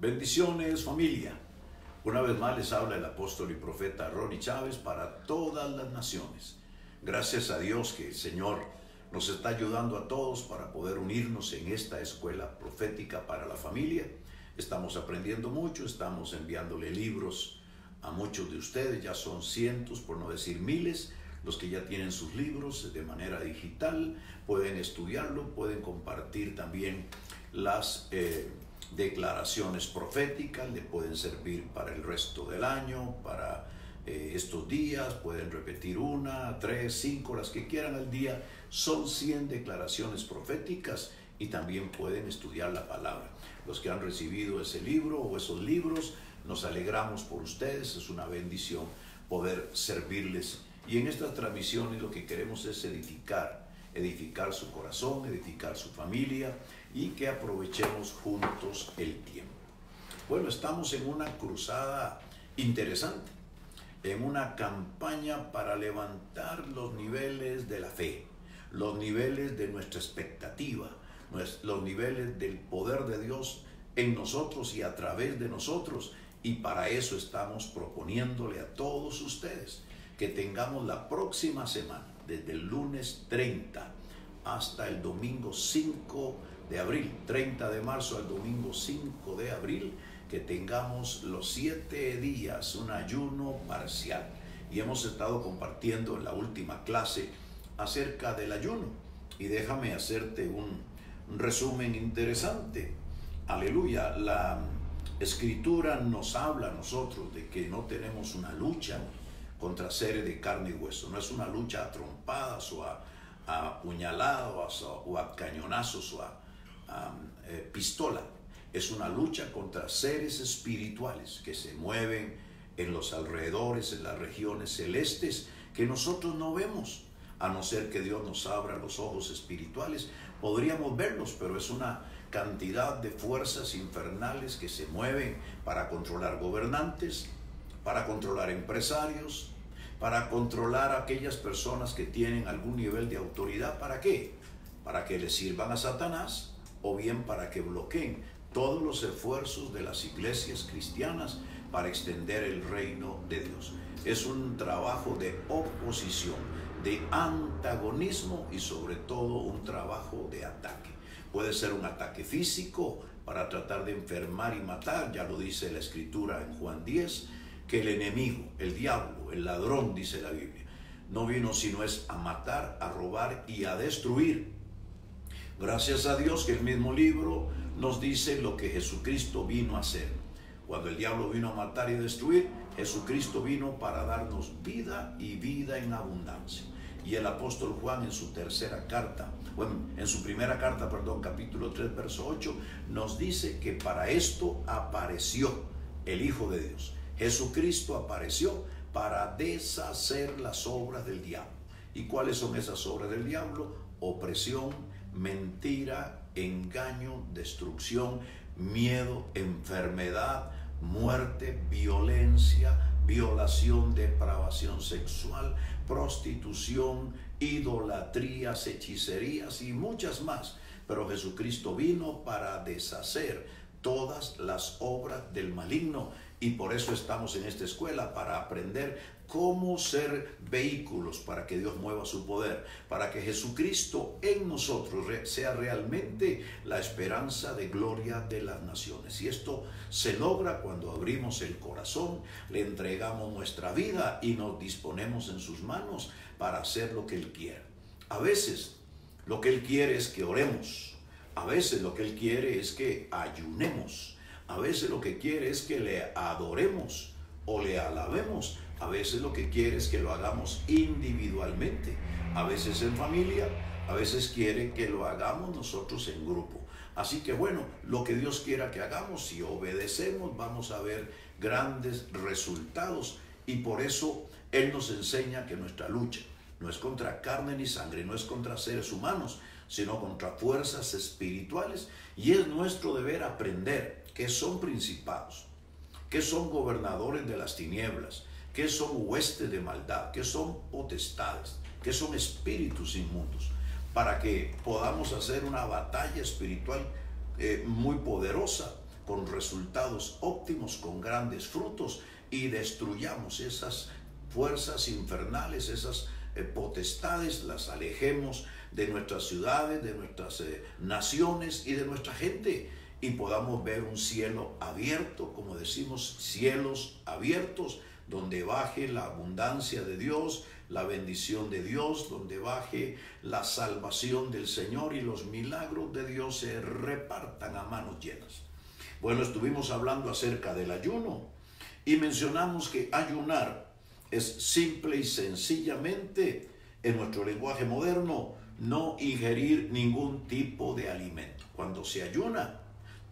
Bendiciones, familia. Una vez más les habla el apóstol y profeta Rony Chaves para todas las naciones. Gracias a Dios que el Señor nos está ayudando a todos para poder unirnos en esta escuela profética para la familia. Estamos aprendiendo mucho, estamos enviándole libros a muchos de ustedes. Ya son cientos, por no decir miles, los que ya tienen sus libros de manera digital. Pueden estudiarlo, pueden compartir también las declaraciones proféticas, le pueden servir para el resto del año, para estos días. Pueden repetir 1, 3, 5, las que quieran al día. Son 100 declaraciones proféticas y también pueden estudiar la palabra. Los que han recibido ese libro o esos libros, nos alegramos por ustedes. Es una bendición poder servirles. Y en estas transmisiones lo que queremos es edificar su corazón, edificar su familia y que aprovechemos juntos el tiempo. Bueno, estamos en una cruzada interesante, en una campaña para levantar los niveles de la fe, los niveles de nuestra expectativa, los niveles del poder de Dios en nosotros y a través de nosotros. Y para eso estamos proponiéndole a todos ustedes que tengamos la próxima semana, desde el lunes 30 hasta el domingo 5 de abril, 30 de marzo al domingo 5 de abril, que tengamos los 7 días un ayuno parcial. Y hemos estado compartiendo en la última clase acerca del ayuno. Y déjame hacerte un resumen interesante. Aleluya. La Escritura nos habla a nosotros de que no tenemos una lucha contra seres de carne y hueso. No es una lucha a trompadas o a puñaladas o a cañonazos o a pistola. Es una lucha contra seres espirituales que se mueven en los alrededores, en las regiones celestes, que nosotros no vemos. A no ser que Dios nos abra los ojos espirituales, podríamos verlos, pero es una cantidad de fuerzas infernales que se mueven para controlar gobernantes, para controlar empresarios, para controlar a aquellas personas que tienen algún nivel de autoridad. ¿Para qué? Para que le sirvan a Satanás, o bien para que bloqueen todos los esfuerzos de las iglesias cristianas para extender el reino de Dios. Es un trabajo de oposición, de antagonismo y sobre todo un trabajo de ataque. Puede ser un ataque físico para tratar de enfermar y matar, ya lo dice la Escritura en Juan 10, que el enemigo, el diablo, el ladrón, dice la Biblia, no vino sino es a matar, a robar y a destruir. Gracias a Dios que el mismo libro nos dice lo que Jesucristo vino a hacer. Cuando el diablo vino a matar y destruir, Jesucristo vino para darnos vida y vida en abundancia. Y el apóstol Juan en su primera carta, capítulo 3, verso 8, nos dice que para esto apareció el Hijo de Dios. Jesucristo apareció para deshacer las obras del diablo. ¿Y cuáles son esas obras del diablo? Opresión, mentira, engaño, destrucción, miedo, enfermedad, muerte, violencia, violación, depravación sexual, prostitución, idolatrías, hechicerías y muchas más. Pero Jesucristo vino para deshacer todas las obras del maligno. Y por eso estamos en esta escuela, para aprender cómo ser vehículos para que Dios mueva su poder, para que Jesucristo en nosotros sea realmente la esperanza de gloria de las naciones. Y esto se logra cuando abrimos el corazón, le entregamos nuestra vida y nos disponemos en sus manos para hacer lo que Él quiera. A veces lo que Él quiere es que oremos, a veces lo que Él quiere es que ayunemos, a veces lo que quiere es que le adoremos o le alabemos. A veces lo que quiere es que lo hagamos individualmente. A veces en familia. A veces quiere que lo hagamos nosotros en grupo. Así que bueno, lo que Dios quiera que hagamos, si obedecemos, vamos a ver grandes resultados. Y por eso Él nos enseña que nuestra lucha no es contra carne ni sangre, no es contra seres humanos, sino contra fuerzas espirituales. Y es nuestro deber aprender qué son principados, qué son gobernadores de las tinieblas, qué son huestes de maldad, qué son potestades, qué son espíritus inmundos, para que podamos hacer una batalla espiritual muy poderosa con resultados óptimos, con grandes frutos, y destruyamos esas fuerzas infernales, esas potestades, las alejemos de nuestras ciudades, de nuestras naciones y de nuestra gente, y podamos ver un cielo abierto, como decimos, cielos abiertos, donde baje la abundancia de Dios, la bendición de Dios, donde baje la salvación del Señor y los milagros de Dios se repartan a manos llenas. Bueno, estuvimos hablando acerca del ayuno y mencionamos que ayunar es simple y sencillamente, en nuestro lenguaje moderno, no ingerir ningún tipo de alimento. Cuando se ayuna,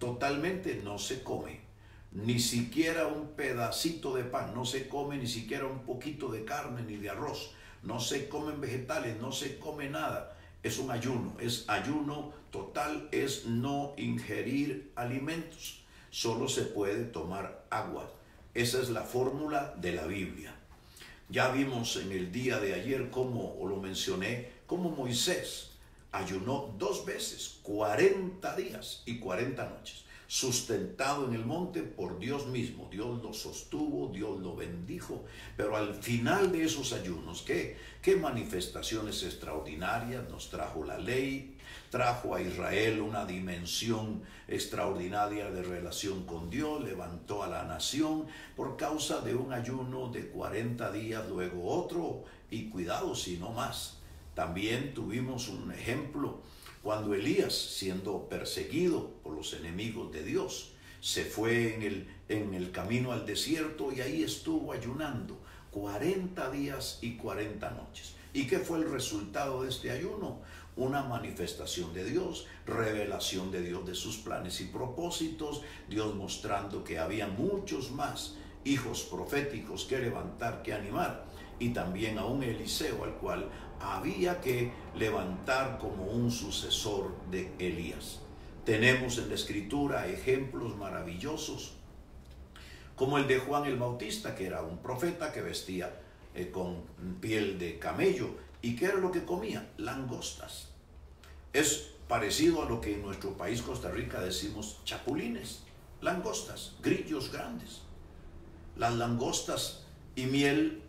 totalmente no se come ni siquiera un pedacito de pan, no se come ni siquiera un poquito de carne ni de arroz, no se comen vegetales, no se come nada. Es un ayuno, es ayuno total, es no ingerir alimentos. Solo se puede tomar agua. Esa es la fórmula de la Biblia. Ya vimos en el día de ayer, como lo mencioné, como Moisés ayunó 2 veces, 40 días y 40 noches. Sustentado en el monte por Dios mismo. Dios lo sostuvo, Dios lo bendijo, pero al final de esos ayunos, ¿qué manifestaciones extraordinarias nos trajo la ley? Trajo a Israel una dimensión extraordinaria de relación con Dios, levantó a la nación por causa de un ayuno de 40 días, luego otro, y cuidado si no más. También tuvimos un ejemplo cuando Elías, siendo perseguido por los enemigos de Dios, se fue en el camino al desierto y ahí estuvo ayunando 40 días y 40 noches. ¿Y qué fue el resultado de este ayuno? Una manifestación de Dios, revelación de Dios de sus planes y propósitos, Dios mostrando que había muchos más hijos proféticos que levantar, que animar, y también a un Eliseo al cual había que levantar como un sucesor de Elías. Tenemos en la escritura ejemplos maravillosos, como el de Juan el Bautista, que era un profeta que vestía con piel de camello, y que era lo que comía, langostas. Es parecido a lo que en nuestro país Costa Rica decimos chapulines, langostas, grillos grandes. Las langostas y miel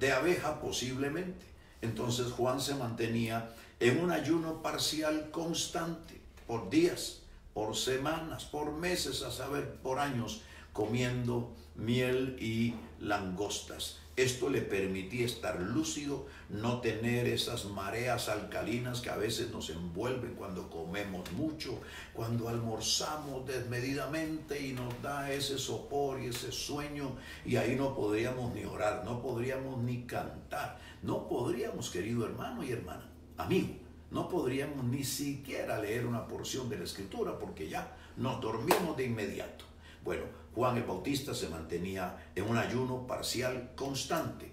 de abeja posiblemente. Entonces Juan se mantenía en un ayuno parcial constante, por días, por semanas, por meses, a saber, por años, comiendo miel y langostas. Esto le permitía estar lúcido, no tener esas mareas alcalinas que a veces nos envuelven cuando comemos mucho, cuando almorzamos desmedidamente y nos da ese sopor y ese sueño, y ahí no podríamos ni orar, no podríamos ni cantar, no podríamos, querido hermano y hermana, amigo, no podríamos ni siquiera leer una porción de la escritura porque ya nos dormimos de inmediato. Bueno, Juan el Bautista se mantenía en un ayuno parcial constante.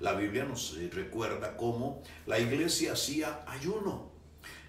La Biblia nos recuerda cómo la iglesia hacía ayuno.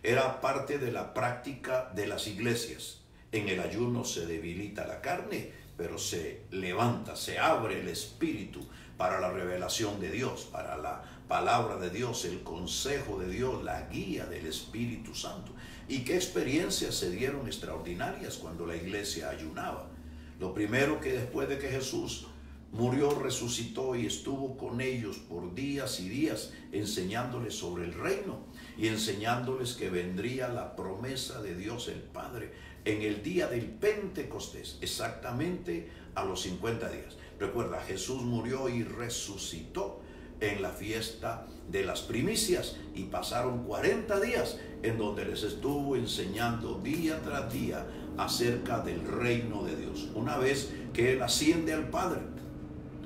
Era parte de la práctica de las iglesias. En el ayuno se debilita la carne, pero se levanta, se abre el espíritu para la revelación de Dios, para la palabra de Dios, el consejo de Dios, la guía del Espíritu Santo. ¿Y qué experiencias se dieron extraordinarias cuando la iglesia ayunaba? Lo primero, que después de que Jesús murió, resucitó y estuvo con ellos por días y días, enseñándoles sobre el reino y enseñándoles que vendría la promesa de Dios el Padre en el día del Pentecostés, exactamente a los 50 días. Recuerda, Jesús murió y resucitó en la fiesta de las primicias, y pasaron 40 días en donde les estuvo enseñando día tras día acerca del reino de Dios. Una vez que Él asciende al Padre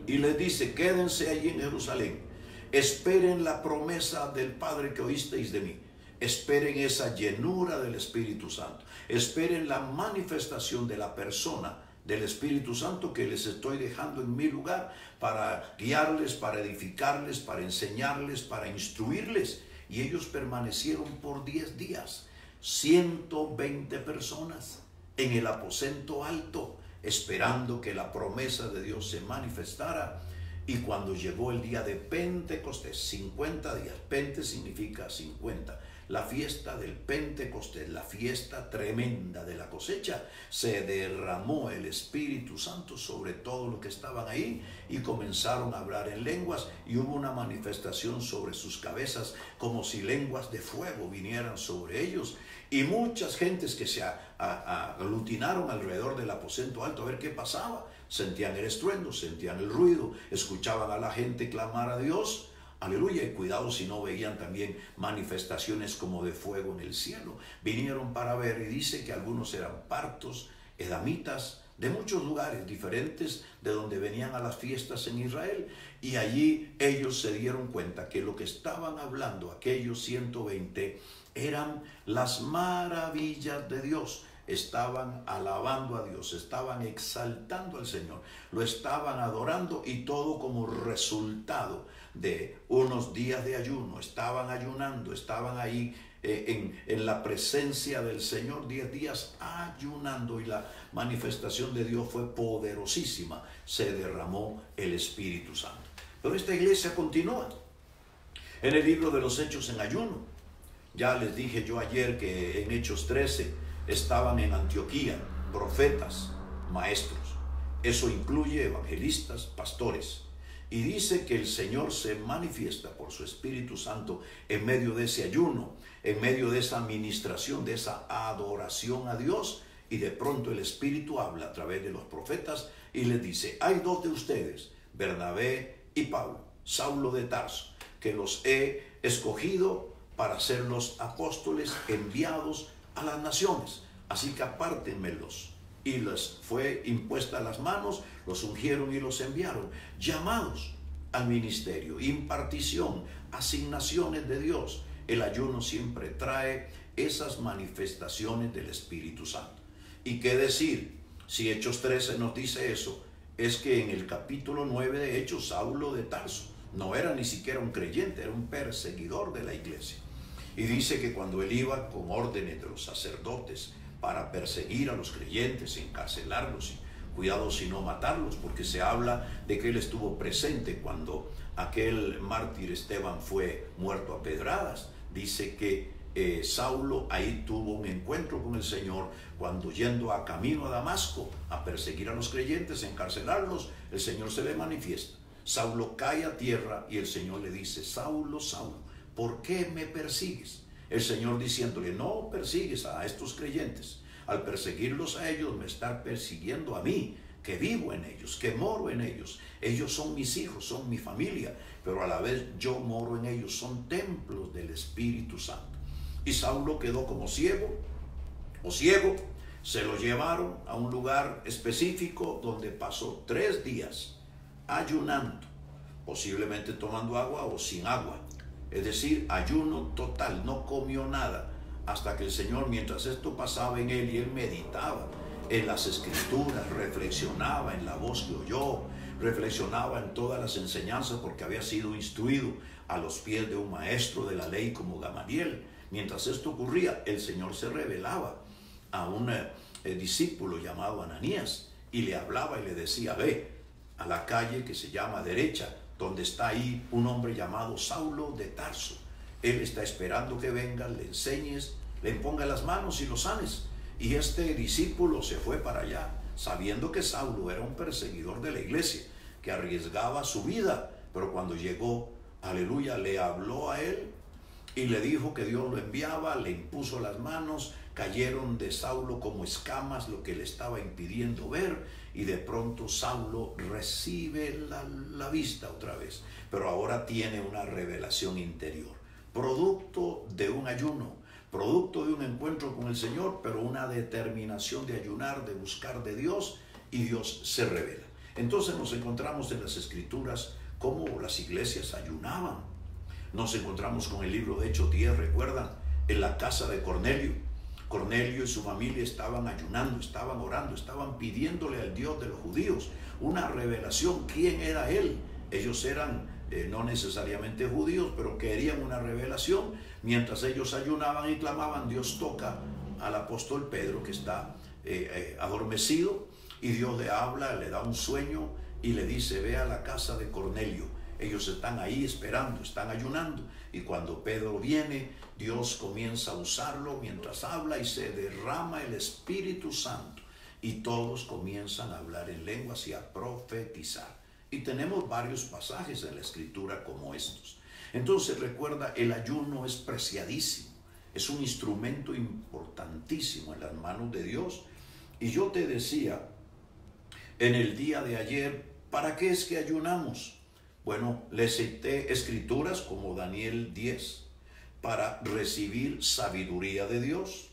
y les dice: quédense allí en Jerusalén, esperen la promesa del Padre que oísteis de mí, esperen esa llenura del Espíritu Santo, esperen la manifestación de la persona del Espíritu Santo que les estoy dejando en mi lugar para guiarles, para edificarles, para enseñarles, para instruirles. Y ellos permanecieron por 10 días, 120 personas en el aposento alto, esperando que la promesa de Dios se manifestara. Y cuando llegó el día de Pentecostés, 50 días, Pente significa 50, La fiesta del Pentecostés, la fiesta tremenda de la cosecha, se derramó el Espíritu Santo sobre todos los que estaban ahí y comenzaron a hablar en lenguas y hubo una manifestación sobre sus cabezas como si lenguas de fuego vinieran sobre ellos. Y muchas gentes que se aglutinaron alrededor del aposento alto a ver qué pasaba, sentían el estruendo, sentían el ruido, escuchaban a la gente clamar a Dios. Aleluya, y cuidado si no veían también manifestaciones como de fuego en el cielo. Vinieron para ver, y dice que algunos eran partos, edamitas, de muchos lugares diferentes de donde venían a las fiestas en Israel. Y allí ellos se dieron cuenta que lo que estaban hablando aquellos 120 eran las maravillas de Dios. Estaban alabando a Dios, estaban exaltando al Señor, lo estaban adorando, y todo como resultado de unos días de ayuno. Estaban ayunando, estaban ahí en la presencia del Señor 10 días ayunando, y la manifestación de Dios fue poderosísima. Se derramó el Espíritu Santo. Pero esta iglesia continúa en el libro de los Hechos en ayuno. Ya les dije yo ayer que en Hechos 13 estaban en Antioquía profetas, maestros. Eso incluye evangelistas, pastores. Y dice que el Señor se manifiesta por su Espíritu Santo en medio de ese ayuno, en medio de esa administración, de esa adoración a Dios. Y de pronto el Espíritu habla a través de los profetas y les dice: hay dos de ustedes, Bernabé y Pablo, Saulo de Tarso, que los he escogido para ser los apóstoles enviados a las naciones. Así que apártenmelos. Y les fue impuesta las manos, los ungieron y los enviaron, llamados al ministerio, impartición, asignaciones de Dios. El ayuno siempre trae esas manifestaciones del Espíritu Santo. ¿Y qué decir? Si Hechos 13 nos dice eso, es que en el capítulo 9 de Hechos, Saulo de Tarso no era ni siquiera un creyente, era un perseguidor de la iglesia. Y dice que cuando él iba con órdenes de los sacerdotes para perseguir a los creyentes, encarcelarlos, y cuidado si no matarlos, porque se habla de que él estuvo presente cuando aquel mártir Esteban fue muerto a pedradas. Dice que Saulo ahí tuvo un encuentro con el Señor cuando, yendo a camino a Damasco a perseguir a los creyentes, encarcelarlos, el Señor se le manifiesta. Saulo cae a tierra y el Señor le dice: Saulo, Saulo, ¿por qué me persigues? El Señor diciéndole: no persigues a estos creyentes. Al perseguirlos a ellos, me estás persiguiendo a mí, que vivo en ellos, que moro en ellos. Ellos son mis hijos, son mi familia, pero a la vez yo moro en ellos. Son templos del Espíritu Santo. Y Saulo quedó como ciego o ciego. Se lo llevaron a un lugar específico donde pasó 3 días ayunando, posiblemente tomando agua o sin agua. Es decir, ayuno total, no comió nada, hasta que el Señor, mientras esto pasaba en él y él meditaba en las Escrituras, reflexionaba en la voz que oyó, reflexionaba en todas las enseñanzas, porque había sido instruido a los pies de un maestro de la ley como Gamaliel. Mientras esto ocurría, el Señor se revelaba a un discípulo llamado Ananías y le hablaba y le decía: ve a la calle que se llama derecha, donde está ahí un hombre llamado Saulo de Tarso. Él está esperando que vengas, le enseñes, le pongas las manos y lo sanes. Y este discípulo se fue para allá, sabiendo que Saulo era un perseguidor de la iglesia, que arriesgaba su vida. Pero cuando llegó, aleluya, le habló a él y le dijo que Dios lo enviaba, le impuso las manos, cayeron de Saulo como escamas lo que le estaba impidiendo ver, y de pronto Saulo recibe la vista otra vez, pero ahora tiene una revelación interior, producto de un ayuno, producto de un encuentro con el Señor, pero una determinación de ayunar, de buscar de Dios, y Dios se revela. Entonces nos encontramos en las Escrituras cómo las iglesias ayunaban. Nos encontramos con el libro de Hechos 10, recuerdan, en la casa de Cornelio. Cornelio y su familia estaban ayunando, estaban orando, estaban pidiéndole al Dios de los judíos una revelación. ¿Quién era él? Ellos eran no necesariamente judíos, pero querían una revelación. Mientras ellos ayunaban y clamaban, Dios toca al apóstol Pedro, que está adormecido, y Dios le habla, le da un sueño y le dice: ve a la casa de Cornelio. Ellos están ahí esperando, están ayunando. Y cuando Pedro viene, Dios comienza a usarlo mientras habla y se derrama el Espíritu Santo. Y todos comienzan a hablar en lenguas y a profetizar. Y tenemos varios pasajes en la Escritura como estos. Entonces recuerda, el ayuno es preciadísimo. Es un instrumento importantísimo en las manos de Dios. Y yo te decía en el día de ayer, ¿para qué es que ayunamos? Bueno, les cité escrituras como Daniel 10, para recibir sabiduría de Dios.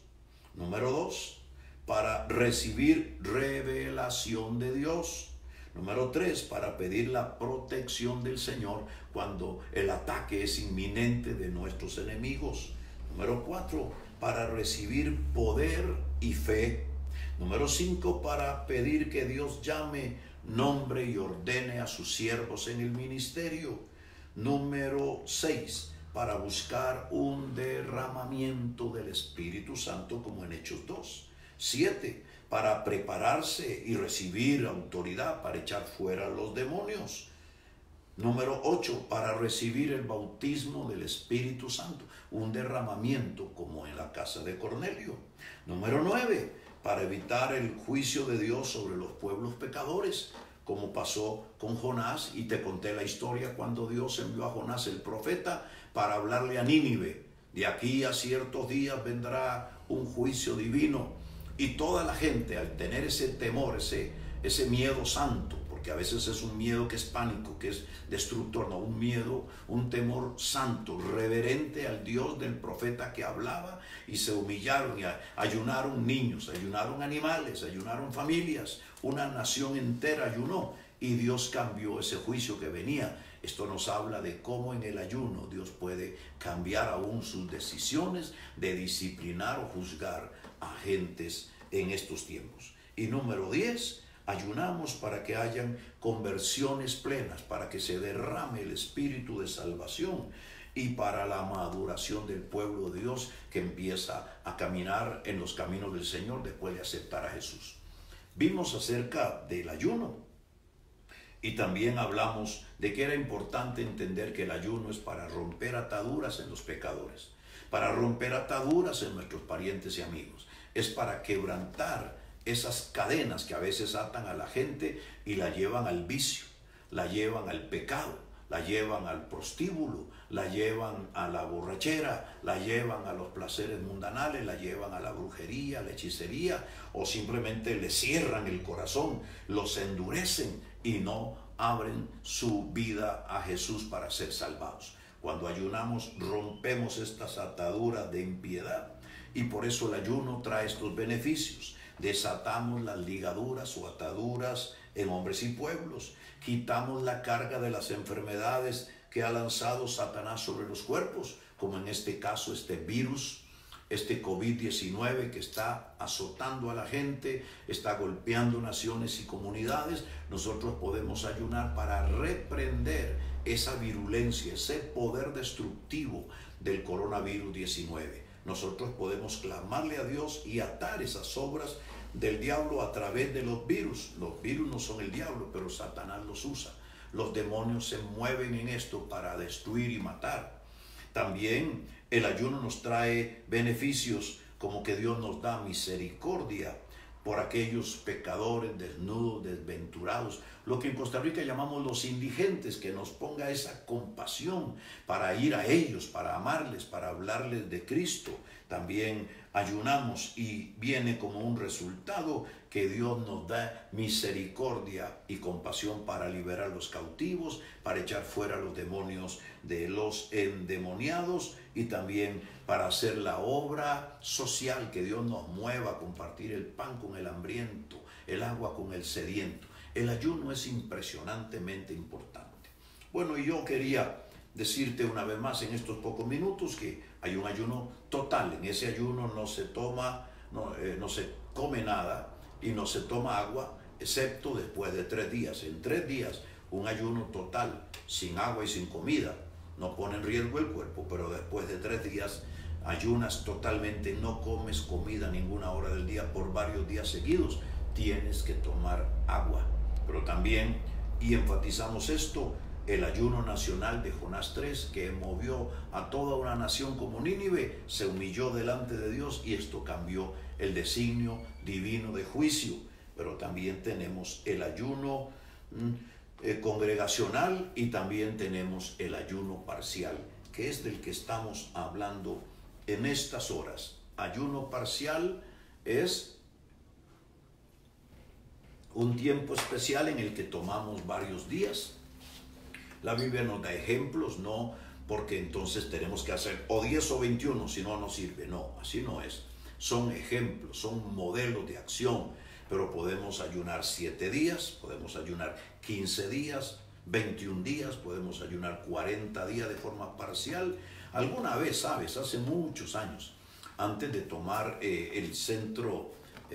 Número 2, para recibir revelación de Dios. Número 3, para pedir la protección del Señor cuando el ataque es inminente de nuestros enemigos. Número 4, para recibir poder y fe. Número 5, para pedir que Dios llame, nombre y ordene a sus siervos en el ministerio. Número 6, para buscar un derramamiento del Espíritu Santo como en Hechos 2. 7, para prepararse y recibir autoridad para echar fuera los demonios. Número 8, para recibir el bautismo del Espíritu Santo, un derramamiento como en la casa de Cornelio. Número 9, para evitar el juicio de Dios sobre los pueblos pecadores, como pasó con Jonás, y te conté la historia cuando Dios envió a Jonás el profeta para hablarle a Nínive. De aquí a ciertos días vendrá un juicio divino, y toda la gente, al tener ese temor, ese miedo santo, que a veces es un miedo que es pánico, que es destructor, no, un miedo, un temor santo, reverente al Dios del profeta que hablaba, y se humillaron y ayunaron niños, ayunaron animales, ayunaron familias, una nación entera ayunó, y Dios cambió ese juicio que venía. Esto nos habla de cómo en el ayuno Dios puede cambiar aún sus decisiones de disciplinar o juzgar a gentes en estos tiempos. Y número 10, ayunamos para que hayan conversiones plenas, para que se derrame el espíritu de salvación y para la maduración del pueblo de Dios que empieza a caminar en los caminos del Señor después de aceptar a Jesús. Vimos acerca del ayuno y también hablamos de que era importante entender que el ayuno es para romper ataduras en los pecadores, para romper ataduras en nuestros parientes y amigos, es para quebrantar esas cadenas que a veces atan a la gente y la llevan al vicio, la llevan al pecado, la llevan al prostíbulo, la llevan a la borrachera, la llevan a los placeres mundanales, la llevan a la brujería, la hechicería, o simplemente le cierran el corazón, los endurecen y no abren su vida a Jesús para ser salvados. Cuando ayunamos, rompemos estas ataduras de impiedad, y por eso el ayuno trae estos beneficios. Desatamos las ligaduras o ataduras en hombres y pueblos. Quitamos la carga de las enfermedades que ha lanzado Satanás sobre los cuerpos, como en este caso este virus, este COVID-19 que está azotando a la gente, está golpeando naciones y comunidades. Nosotros podemos ayunar para reprender esa virulencia, ese poder destructivo del coronavirus 19. Nosotros podemos clamarle a Dios y atar esas obras del diablo a través de los virus. Los virus no son el diablo, pero Satanás los usa. Los demonios se mueven en esto para destruir y matar. También el ayuno nos trae beneficios, como que Dios nos da misericordia por aquellos pecadores desnudos, desventurados, lo que en Costa Rica llamamos los indigentes, que nos ponga esa compasión para ir a ellos, para amarles, para hablarles de Cristo. También ayunamos y viene como un resultado que Dios nos da misericordia y compasión para liberar a los cautivos, para echar fuera a los demonios de los endemoniados, y también para hacer la obra social, que Dios nos mueva a compartir el pan con el hambriento, el agua con el sediento. El ayuno es impresionantemente importante. Bueno, y yo quería decirte una vez más en estos pocos minutos que hay un ayuno total. En ese ayuno no se toma, no se come nada y no se toma agua, excepto después de 3 días. En 3 días, un ayuno total, sin agua y sin comida. No pone en riesgo el cuerpo, pero después de 3 días ayunas totalmente, no comes comida ninguna hora del día por varios días seguidos. Tienes que tomar agua. Pero también, y enfatizamos esto, El ayuno nacional de Jonás 3, que movió a toda una nación como Nínive, se humilló delante de Dios y esto cambió el designio divino de juicio. Pero también tenemos el ayuno congregacional y también tenemos el ayuno parcial, que es del que estamos hablando en estas horas. Ayuno parcial es un tiempo especial en el que tomamos varios días. La Biblia nos da ejemplos, no porque entonces tenemos que hacer o 10 o 21, si no nos sirve. No, así no es. Son ejemplos, son modelos de acción, pero podemos ayunar 7 días, podemos ayunar 15 días, 21 días, podemos ayunar 40 días de forma parcial. Alguna vez, sabes, hace muchos años, antes de tomar el Centro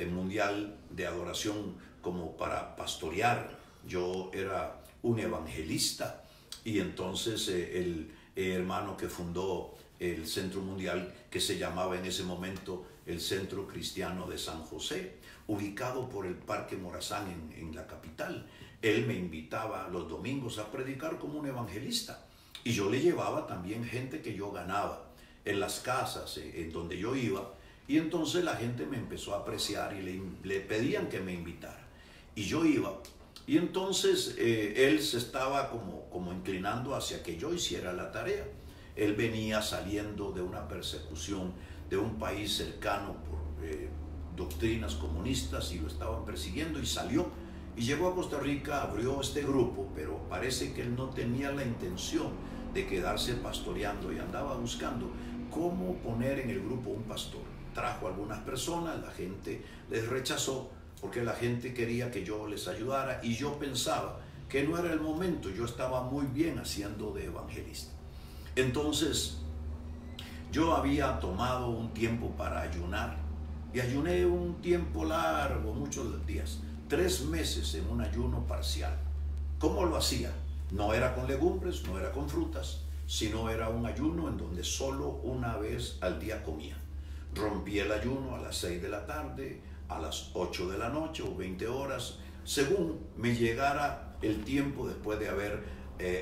Mundial de Adoración como para pastorear, yo era un evangelista. Y entonces el hermano que fundó el Centro Mundial, que se llamaba en ese momento el Centro Cristiano de San José, ubicado por el Parque Morazán en la capital, él me invitaba los domingos a predicar como un evangelista. Y yo le llevaba también gente que yo ganaba en las casas en donde yo iba. Y entonces la gente me empezó a apreciar y le pedían que me invitara. Y yo iba. Y entonces él se estaba como inclinando hacia que yo hiciera la tarea. Él venía saliendo de una persecución de un país cercano por doctrinas comunistas y lo estaban persiguiendo y salió. Y llegó a Costa Rica, abrió este grupo, pero parece que él no tenía la intención de quedarse pastoreando y andaba buscando cómo poner en el grupo un pastor. Trajo a algunas personas, la gente les rechazó, porque la gente quería que yo les ayudara y yo pensaba que no era el momento, yo estaba muy bien haciendo de evangelista. Entonces, yo había tomado un tiempo para ayunar y ayuné un tiempo largo, muchos días, 3 meses en un ayuno parcial. ¿Cómo lo hacía? No era con legumbres, no era con frutas, sino era un ayuno en donde solo una vez al día comía. Rompí el ayuno a las 6 de la tarde, a las 8 de la noche o 20 horas, según me llegara el tiempo después de haber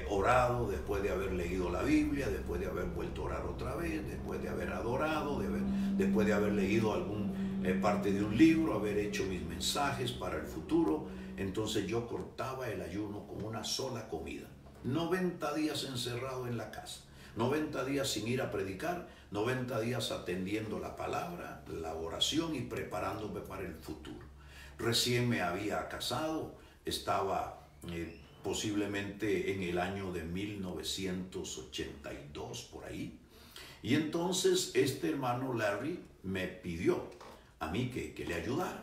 orado, después de haber leído la Biblia, después de haber vuelto a orar otra vez, después de haber adorado, después de haber leído alguna parte de un libro, haber hecho mis mensajes para el futuro. Entonces yo cortaba el ayuno con una sola comida. 90 días encerrado en la casa, 90 días sin ir a predicar, 90 días atendiendo la palabra, la oración y preparándome para el futuro. Recién me había casado, estaba posiblemente en el año de 1982 por ahí. Y entonces este hermano Larry me pidió a mí que le ayudara.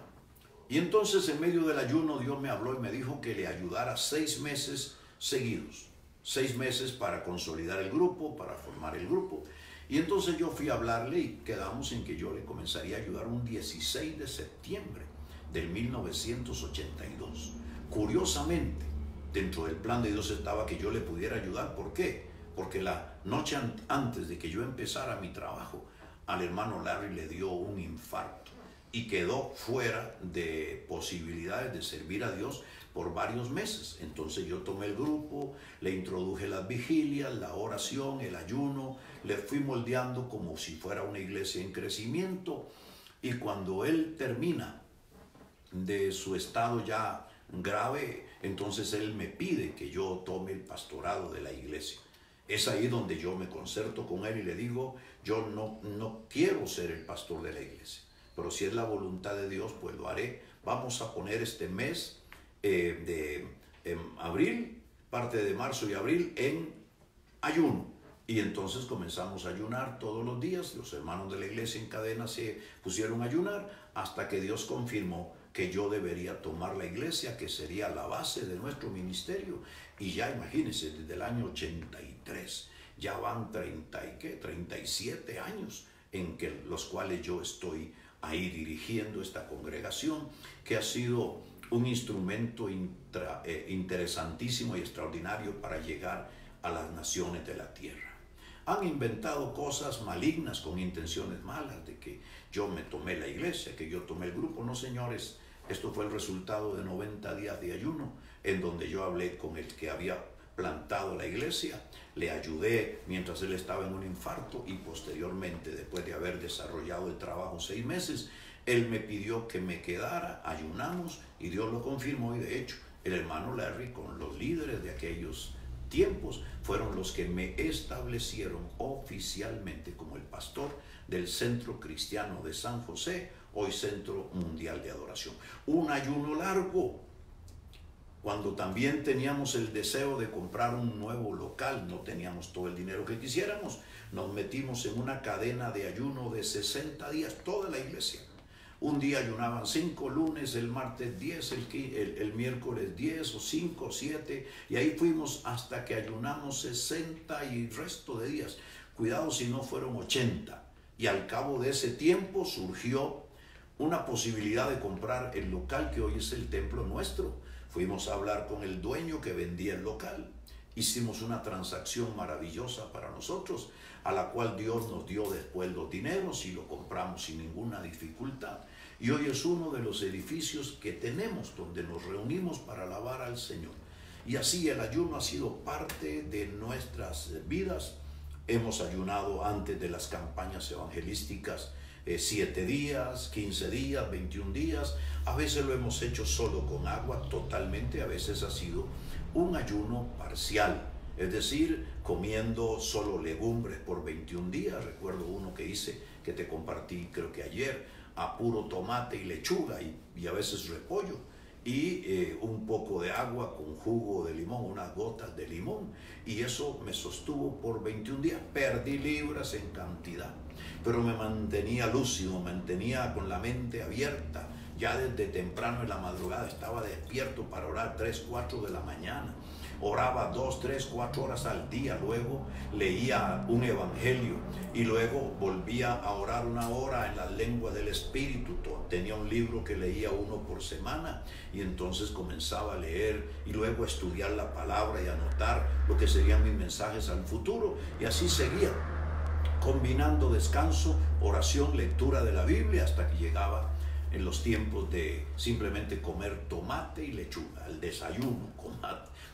Y entonces en medio del ayuno Dios me habló y me dijo que le ayudara 6 meses seguidos. 6 meses para consolidar el grupo, para formar el grupo. Y entonces yo fui a hablarle y quedamos en que yo le comenzaría a ayudar un 16 de septiembre del 1982. Curiosamente, dentro del plan de Dios estaba que yo le pudiera ayudar. ¿Por qué? Porque la noche antes de que yo empezara mi trabajo, al hermano Larry le dio un infarto y quedó fuera de posibilidades de servir a Dios por varios meses. Entonces yo tomé el grupo, le introduje las vigilias, la oración, el ayuno, le fui moldeando como si fuera una iglesia en crecimiento. Y cuando él termina de su estado ya grave, entonces él me pide que yo tome el pastorado de la iglesia. Es ahí donde yo me concerto con él y le digo, yo no quiero ser el pastor de la iglesia, pero si es la voluntad de Dios, pues lo haré. Vamos a poner este mes de abril, parte de marzo y abril en ayuno. Y entonces comenzamos a ayunar todos los días. Los hermanos de la iglesia en cadena se pusieron a ayunar hasta que Dios confirmó que yo debería tomar la iglesia, que sería la base de nuestro ministerio. Y ya imagínense, desde el año 83 ya van 37 años en que, los cuales yo estoy ahí dirigiendo esta congregación, que ha sido un instrumento interesantísimo y extraordinario para llegar a las naciones de la tierra. Han inventado cosas malignas con intenciones malas, de que yo me tomé la iglesia, que yo tomé el grupo. No, señores, esto fue el resultado de 90 días de ayuno en donde yo hablé con el que había plantado la iglesia, le ayudé mientras él estaba en un infarto y posteriormente, después de haber desarrollado el trabajo 6 meses, él me pidió que me quedara, ayunamos y Dios lo confirmó, y de hecho el hermano Larry con los líderes de aquellos tiempos fueron los que me establecieron oficialmente como el pastor del Centro Cristiano de San José, hoy Centro Mundial de Adoración. Un ayuno largo, cuando también teníamos el deseo de comprar un nuevo local, no teníamos todo el dinero que quisiéramos, nos metimos en una cadena de ayuno de 60 días, toda la iglesia. Un día ayunaban 5, lunes, el martes 10, el miércoles 10 o 5, 7, y ahí fuimos hasta que ayunamos 60 y resto de días. Cuidado si no fueron 80. Y al cabo de ese tiempo surgió una posibilidad de comprar el local que hoy es el templo nuestro. Fuimos a hablar con el dueño que vendía el local. Hicimos una transacción maravillosa para nosotros, a la cual Dios nos dio después los dineros y lo compramos sin ninguna dificultad. Y hoy es uno de los edificios que tenemos donde nos reunimos para alabar al Señor. Y así el ayuno ha sido parte de nuestras vidas. Hemos ayunado antes de las campañas evangelísticas 7 días, 15 días, 21 días. A veces lo hemos hecho solo con agua totalmente, a veces ha sido un ayuno parcial, es decir, comiendo solo legumbres por 21 días. Recuerdo uno que hice, que te compartí creo que ayer, a puro tomate y lechuga y a veces repollo y un poco de agua con jugo de limón, unas gotas de limón, y eso me sostuvo por 21 días. Perdí libras en cantidad, pero me mantenía lúcido, me mantenía con la mente abierta. Ya desde temprano en la madrugada estaba despierto para orar 3, 4 de la mañana. Oraba 2, 3, 4 horas al día. Luego leía un evangelio y luego volvía a orar una hora en la lengua del Espíritu. Tenía un libro que leía uno por semana y entonces comenzaba a leer y luego a estudiar la palabra y anotar lo que serían mis mensajes al futuro. Y así seguía, combinando descanso, oración, lectura de la Biblia, hasta que llegaba en los tiempos de simplemente comer tomate y lechuga, al desayuno,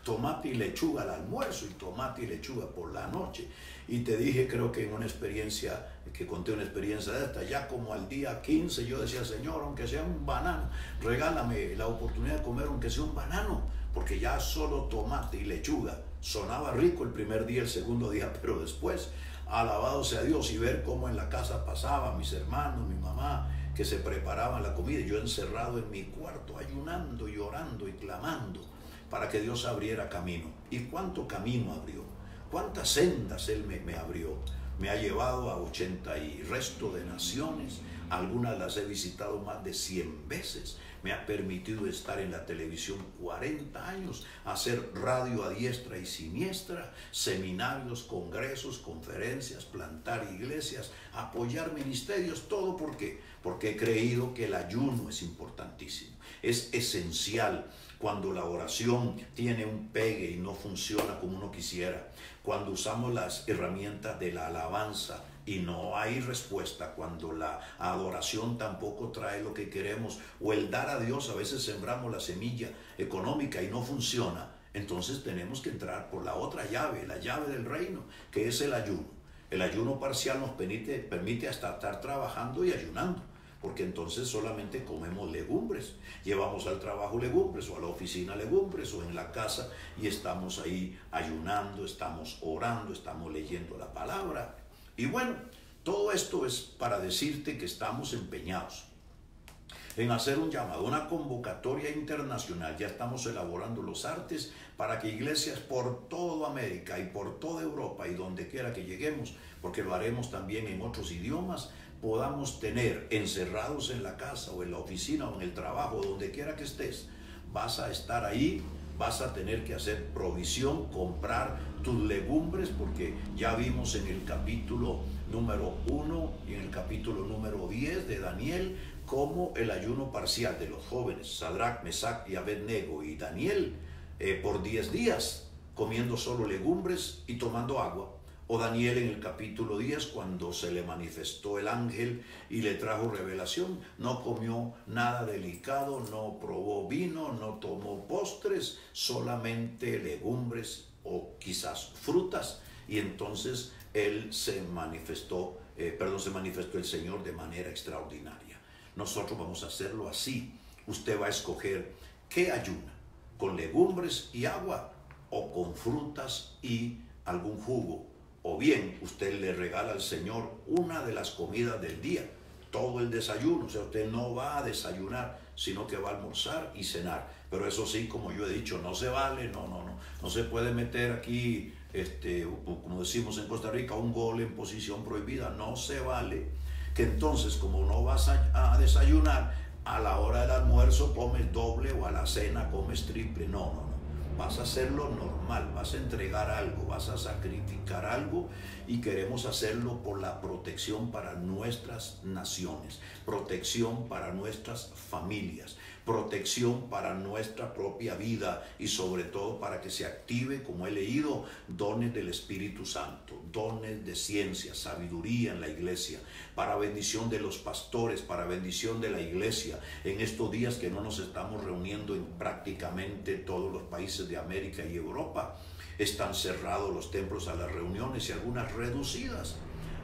tomate y lechuga al almuerzo y tomate y lechuga por la noche. Y te dije, creo que en una experiencia, que conté una experiencia de esta, ya como al día 15 yo decía, Señor, aunque sea un banano, regálame la oportunidad de comer aunque sea un banano, porque ya solo tomate y lechuga sonaba rico el primer día, el segundo día, pero después, alabado sea Dios, y ver cómo en la casa pasaba, mis hermanos, mi mamá, que se preparaban la comida, yo encerrado en mi cuarto, ayunando y orando y clamando para que Dios abriera camino. ¿Y cuánto camino abrió? ¿Cuántas sendas Él me abrió? Me ha llevado a 80 y resto de naciones, algunas las he visitado más de 100 veces, me ha permitido estar en la televisión 40 años, hacer radio a diestra y siniestra, seminarios, congresos, conferencias, plantar iglesias, apoyar ministerios, todo porque he creído que el ayuno es importantísimo, es esencial. Cuando la oración tiene un pegue y no funciona como uno quisiera, cuando usamos las herramientas de la alabanza y no hay respuesta, cuando la adoración tampoco trae lo que queremos, o el dar a Dios, a veces sembramos la semilla económica y no funciona, entonces tenemos que entrar por la otra llave, la llave del reino, que es el ayuno. El ayuno parcial nos permite hasta estar trabajando y ayunando, porque entonces solamente comemos legumbres, llevamos al trabajo legumbres o a la oficina legumbres o en la casa y estamos ahí ayunando, estamos orando, estamos leyendo la palabra. Y bueno, todo esto es para decirte que estamos empeñados en hacer un llamado, una convocatoria internacional. Ya estamos elaborando los artes para que iglesias por toda América y por toda Europa y donde quiera que lleguemos, porque lo haremos también en otros idiomas, podamos tener encerrados en la casa o en la oficina o en el trabajo, donde quiera que estés, vas a estar ahí, vas a tener que hacer provisión, comprar tus legumbres, porque ya vimos en el capítulo número 1 y en el capítulo número 10 de Daniel, cómo el ayuno parcial de los jóvenes Sadrach, Mesach y Abednego y Daniel por 10 días comiendo solo legumbres y tomando agua. O Daniel en el capítulo 10, cuando se le manifestó el ángel y le trajo revelación, no comió nada delicado, no probó vino, no tomó postres, solamente legumbres o quizás frutas. Y entonces él se manifestó, se manifestó el Señor de manera extraordinaria. Nosotros vamos a hacerlo así. Usted va a escoger qué ayuna, con legumbres y agua o con frutas y algún jugo. O bien usted le regala al Señor una de las comidas del día, todo el desayuno. O sea, usted no va a desayunar, sino que va a almorzar y cenar. Pero eso sí, como yo he dicho, no se vale, no se puede meter aquí, como decimos en Costa Rica, un gol en posición prohibida. No se vale. Que entonces, como no vas a desayunar, a la hora del almuerzo comes doble o a la cena comes triple. No. Vas a hacerlo normal, vas a entregar algo, vas a sacrificar algo, y queremos hacerlo por la protección para nuestras naciones, protección para nuestras familias, protección para nuestra propia vida, y sobre todo para que se active, como he leído, dones del Espíritu Santo, dones de ciencia, sabiduría en la iglesia, para bendición de los pastores, para bendición de la iglesia. En estos días que no nos estamos reuniendo en prácticamente todos los países de América y Europa, están cerrados los templos a las reuniones, y algunas reducidas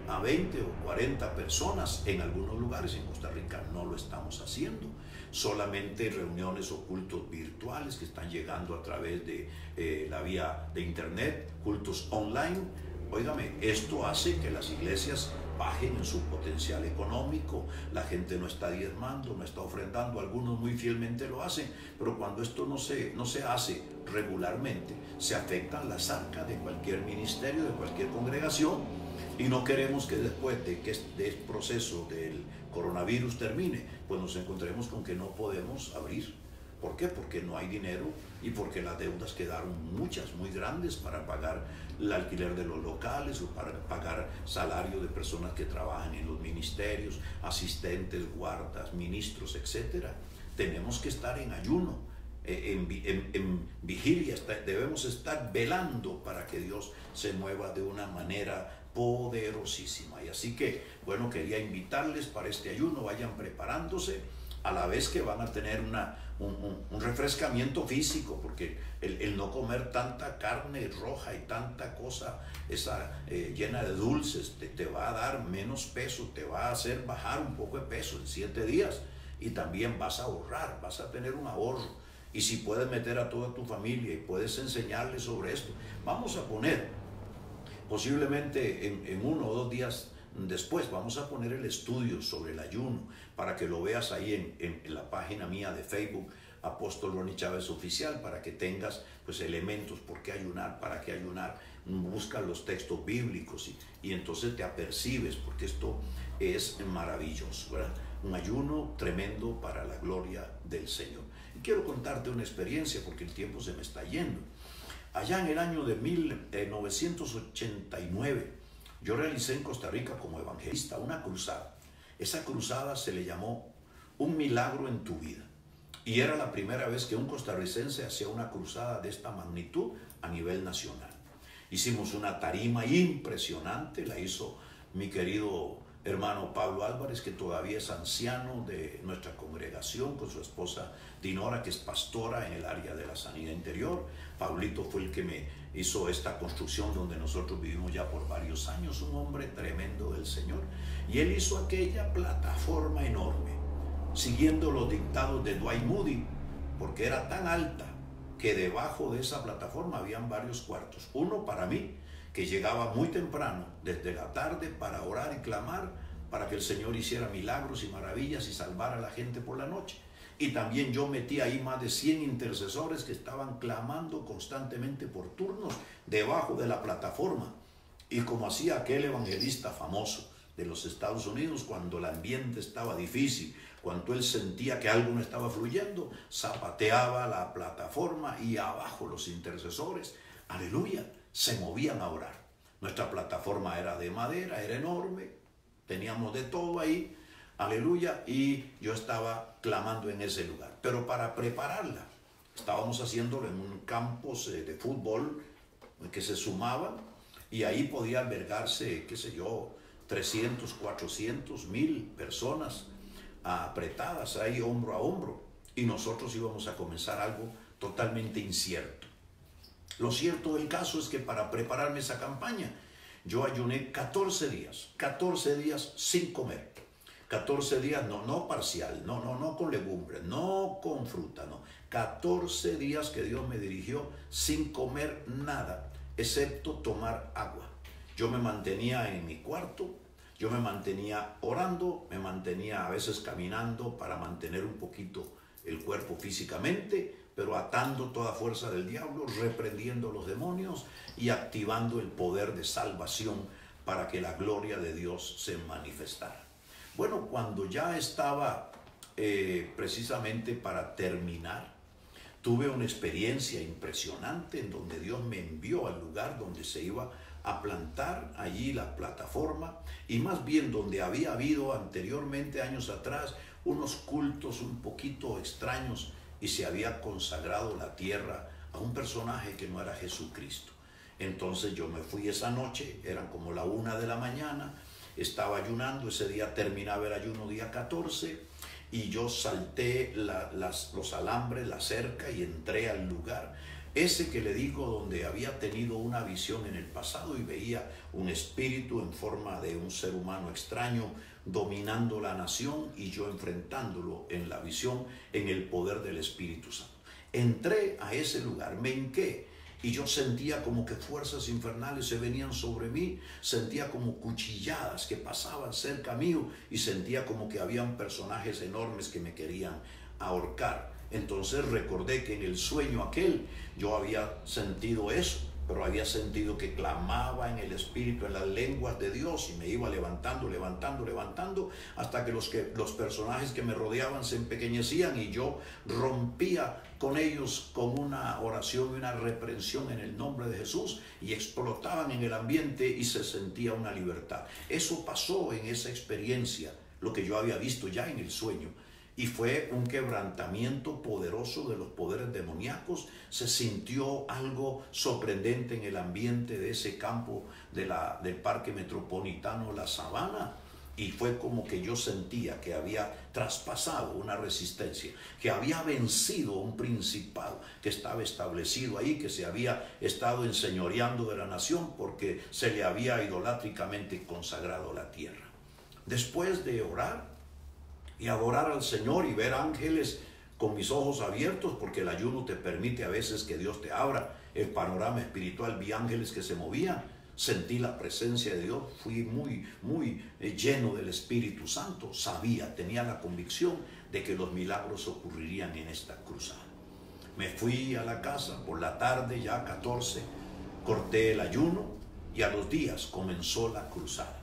a 20 o 40 personas en algunos lugares. En Costa Rica no lo estamos haciendo, solamente reuniones o cultos virtuales que están llegando a través de la vía de internet, cultos online. Óigame, esto hace que las iglesias bajen en su potencial económico. La gente no está diezmando, no está ofrendando, algunos muy fielmente lo hacen, pero cuando esto no se hace regularmente, se afectan las arcas de cualquier ministerio, de cualquier congregación. Y no queremos que después de que este proceso del coronavirus termine, pues nos encontremos con que no podemos abrir. ¿Por qué? Porque no hay dinero y porque las deudas quedaron muchas, muy grandes, para pagar el alquiler de los locales o para pagar salario de personas que trabajan en los ministerios, asistentes, guardas, ministros, etc. Tenemos que estar en ayuno, en vigilia, debemos estar velando para que Dios se mueva de una manera poderosísima. Y así que, bueno, quería invitarles para este ayuno. Vayan preparándose, a la vez que van a tener un refrescamiento físico, porque el no comer tanta carne roja y tanta cosa esa llena de dulces te va a dar menos peso, te va a hacer bajar un poco de peso en 7 días, y también vas a ahorrar, vas a tener un ahorro. Y si puedes meter a toda tu familia y puedes enseñarles sobre esto, vamos a poner posiblemente en 1 o 2 días después, vamos a poner el estudio sobre el ayuno para que lo veas ahí en la página mía de Facebook, Apóstol Rony Chaves Oficial, para que tengas pues elementos por qué ayunar, para qué ayunar. Busca los textos bíblicos y entonces te apercibes, porque esto es maravilloso, ¿verdad? Un ayuno tremendo para la gloria del Señor. Y quiero contarte una experiencia, porque el tiempo se me está yendo. Allá en el año de 1989, yo realicé en Costa Rica como evangelista una cruzada. Esa cruzada se le llamó Un Milagro en Tu Vida. Y era la primera vez que un costarricense hacía una cruzada de esta magnitud a nivel nacional. Hicimos una tarima impresionante, la hizo mi querido hermano Pablo Álvarez, que todavía es anciano de nuestra congregación, con su esposa Dinora, que es pastora en el área de la sanidad interior. Pablito fue el que me hizo esta construcción donde nosotros vivimos ya por varios años, un hombre tremendo del Señor. Y él hizo aquella plataforma enorme, siguiendo los dictados de Dwight Moody, porque era tan alta que debajo de esa plataforma habían varios cuartos. Uno para mí, que llegaba muy temprano, desde la tarde, para orar y clamar, para que el Señor hiciera milagros y maravillas y salvara a la gente por la noche. Y también yo metí ahí más de 100 intercesores que estaban clamando constantemente por turnos debajo de la plataforma. Y como hacía aquel evangelista famoso de los Estados Unidos, cuando el ambiente estaba difícil, cuando él sentía que algo no estaba fluyendo, zapateaba la plataforma y abajo los intercesores, aleluya, se movían a orar. Nuestra plataforma era de madera, era enorme, teníamos de todo ahí, aleluya, y yo estaba clamando en ese lugar. Pero para prepararla, estábamos haciéndolo en un campo de fútbol que se sumaban, y ahí podía albergarse, qué sé yo, 300, 400, 1000 personas apretadas ahí hombro a hombro, y nosotros íbamos a comenzar algo totalmente incierto. Lo cierto del caso es que para prepararme esa campaña, yo ayuné 14 días sin comer. 14 días, no parcial, no con legumbres, no con fruta, no. 14 días que Dios me dirigió sin comer nada, excepto tomar agua. Yo me mantenía en mi cuarto, yo me mantenía orando, me mantenía a veces caminando para mantener un poquito el cuerpo físicamente, pero atando toda fuerza del diablo, reprendiendo los demonios y activando el poder de salvación para que la gloria de Dios se manifestara. Bueno, cuando ya estaba precisamente para terminar, tuve una experiencia impresionante en donde Dios me envió al lugar donde se iba a plantar allí la plataforma, y más bien donde había habido anteriormente, años atrás, unos cultos un poquito extraños, y se había consagrado la tierra a un personaje que no era Jesucristo. Entonces yo me fui esa noche, eran como la 1 de la mañana, estaba ayunando, ese día terminaba el ayuno día 14, y yo salté los alambres, la cerca, y entré al lugar ese que le digo donde había tenido una visión en el pasado y veía un espíritu en forma de un ser humano extraño dominando la nación, y yo enfrentándolo en la visión en el poder del Espíritu Santo. Entré a ese lugar, me hinqué, y yo sentía como que fuerzas infernales se venían sobre mí, sentía como cuchilladas que pasaban cerca mío, y sentía como que habían personajes enormes que me querían ahorcar. Entonces recordé que en el sueño aquel yo había sentido eso, pero había sentido que clamaba en el Espíritu, en las lenguas de Dios, y me iba levantando, hasta que los personajes que me rodeaban se empequeñecían, y yo rompía con ellos con una oración y una reprensión en el nombre de Jesús, y explotaban en el ambiente y se sentía una libertad. Eso pasó en esa experiencia, lo que yo había visto ya en el sueño. Y fue un quebrantamiento poderoso de los poderes demoníacos. Se sintió algo sorprendente en el ambiente de ese campo del Parque Metropolitano La Sabana. Y fue como que yo sentía que había traspasado una resistencia, que había vencido un principado que estaba establecido ahí, que se había estado enseñoreando de la nación porque se le había idolátricamente consagrado la tierra. Después de orar y adorar al Señor y ver ángeles con mis ojos abiertos, porque el ayuno te permite a veces que Dios te abra el panorama espiritual, vi ángeles que se movían, sentí la presencia de Dios, fui muy lleno del Espíritu Santo, tenía la convicción de que los milagros ocurrirían en esta cruzada. Me fui a la casa por la tarde, ya 14, corté el ayuno y a los días comenzó la cruzada.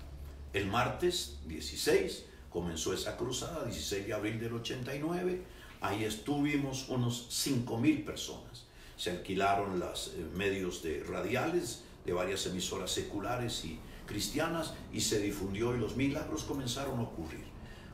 El martes 16 comenzó esa cruzada, 16 de abril del 89, ahí estuvimos unos 5.000 personas. Se alquilaron los medios radiales de varias emisoras seculares y cristianas, y se difundió, y los milagros comenzaron a ocurrir.